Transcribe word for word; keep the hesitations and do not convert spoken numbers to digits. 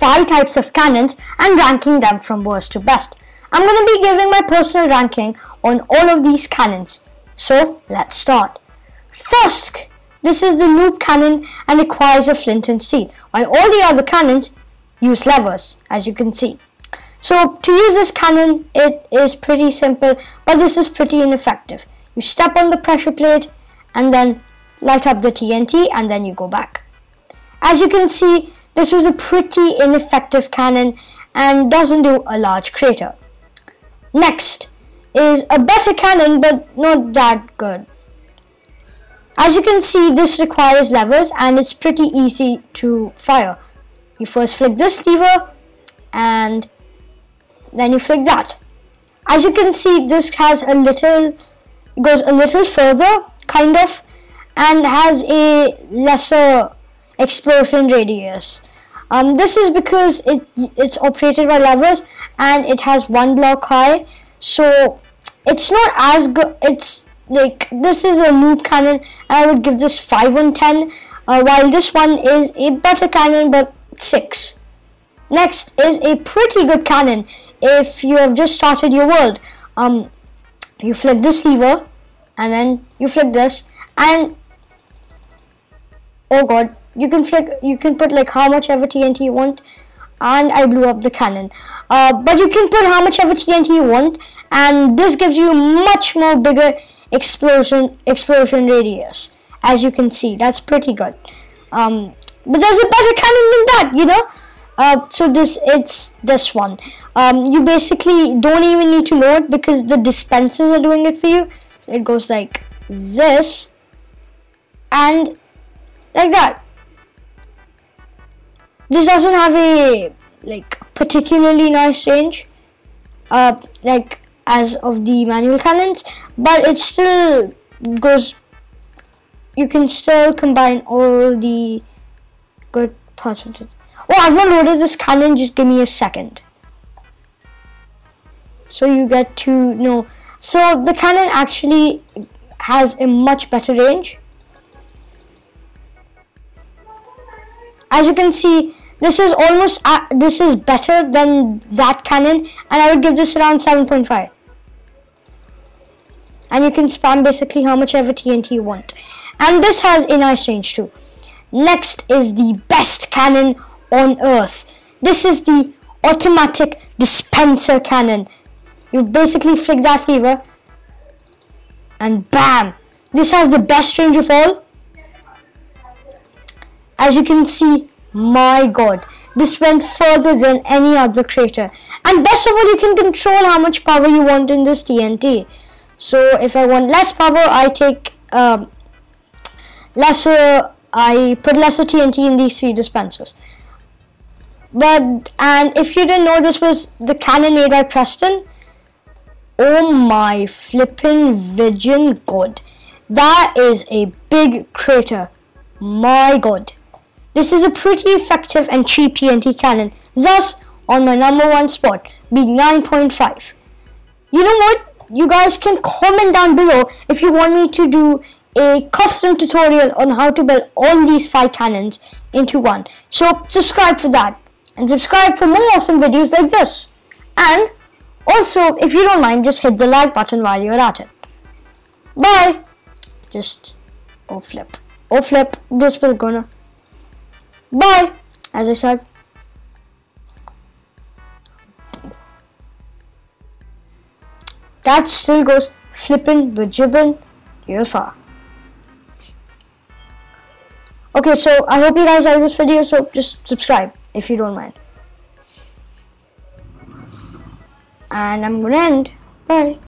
five types of cannons and ranking them from worst to best. I'm going to be giving my personal ranking on all of these cannons. So let's start. First, this is the loop cannon and requires a flint and steel, while all the other cannons use levers, as you can see. So to use this cannon, it is pretty simple, but this is pretty ineffective. You step on the pressure plate and then light up the T N T and then you go back. As you can see, this was a pretty ineffective cannon and doesn't do a large crater. Next is a better cannon, but not that good. As you can see, this requires levers and it's pretty easy to fire. You first flick this lever and then you flick that. As you can see, this has a little, goes a little further, kind of, and has a lesser explosion radius. Um, this is because it it's operated by levers and it has one block high, so it's not as good. It's like, this is a loop cannon and I would give this five on ten, uh, while this one is a better cannon but six. Next is a pretty good cannon if you have just started your world. Um, you flip this lever and then you flip this and, oh god, you can flick, you can put like how much ever T N T you want, and I blew up the cannon. Uh, but you can put how much ever T N T you want, and this gives you much more bigger explosion explosion radius. As you can see, that's pretty good. Um, but there's a better cannon than that, you know. Uh, so this it's this one. Um, you basically don't even need to load because the dispensers are doing it for you. It goes like this and like that. This doesn't have a like particularly nice range, uh, like as of the manual cannons, but it still goes. You can still combine all the good parts of it. Oh, I've not loaded this cannon, just give me a second. So you get to know. So the cannon actually has a much better range. As you can see, this is almost, uh, this is better than that cannon, and I would give this around seven point five. And you can spam basically how much ever T N T you want. And this has a nice range too. Next is the best cannon on earth. This is the automatic dispenser cannon. You basically flick that lever and bam! This has the best range of all. As you can see, my god, this went further than any other crater. And best of all, you can control how much power you want in this T N T. So if I want less power, I take um, lesser, I put lesser T N T in these three dispensers. But, and if you didn't know, this was the cannon made by Preston. Oh my flippin' vision god. That is a big crater. My god. This is a pretty effective and cheap T N T cannon. Thus, on my number one spot, being nine point five. You know what? You guys can comment down below if you want me to do a custom tutorial on how to build all these five cannons into one. So subscribe for that. And subscribe for more awesome videos like this. And also, if you don't mind, just hit the like button while you're at it. Bye. Just, oh flip. Oh flip. This will gonna. Bye. As I said. That still goes flippin' bajibbin' real far. Okay, so I hope you guys like this video, so just subscribe if you don't mind. And I'm gonna end. Bye.